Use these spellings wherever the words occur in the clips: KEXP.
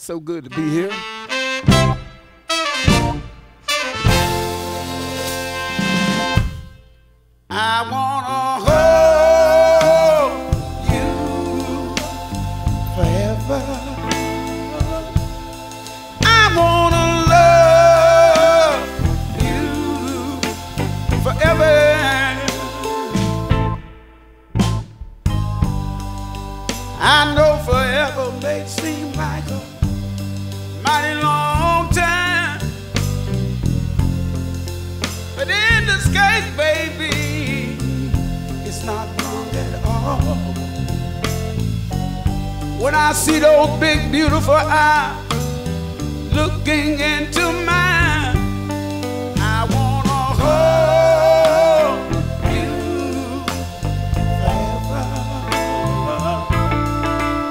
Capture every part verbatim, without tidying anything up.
So good to be here. I wanna hold you forever. I wanna love you forever. I know forever may seem like a mighty long time, but in this case, baby, it's not wrong at all. When I see those big, beautiful eyes looking into mine, I wanna hold you forever.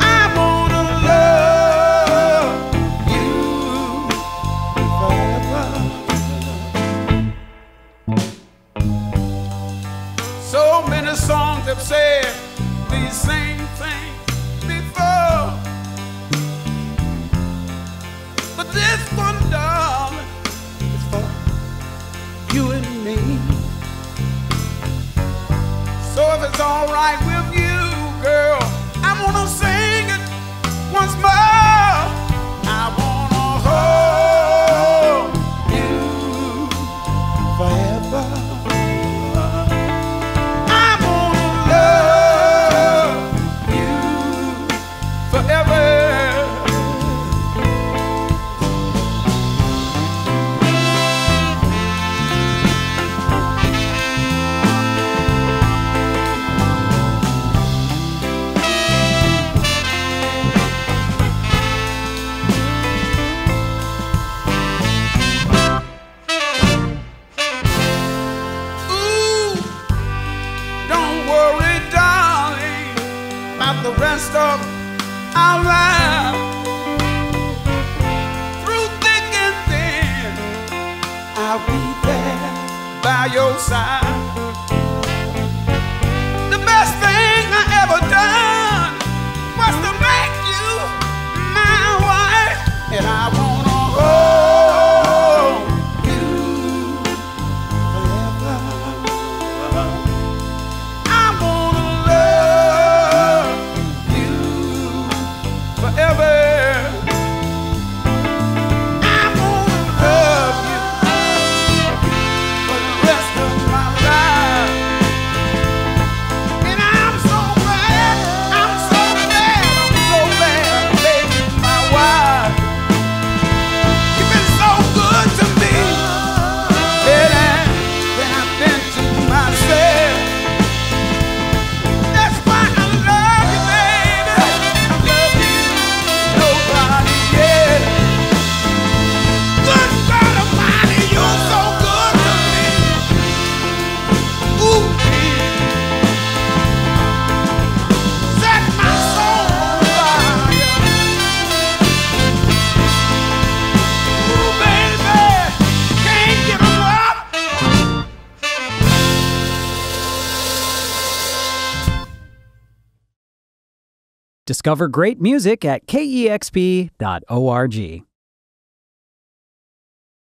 I wanna love. So many songs have said these same things before, but this one, darling, is for you and me. So if it's all right with you, girl, I wanna sing it once more. I wanna hold you forever. The rest of our lives, through thick and thin, I'll be there by your side. The best thing I ever done was to make you my wife, and I wanna hold you forever. Discover great music at K E X P dot org.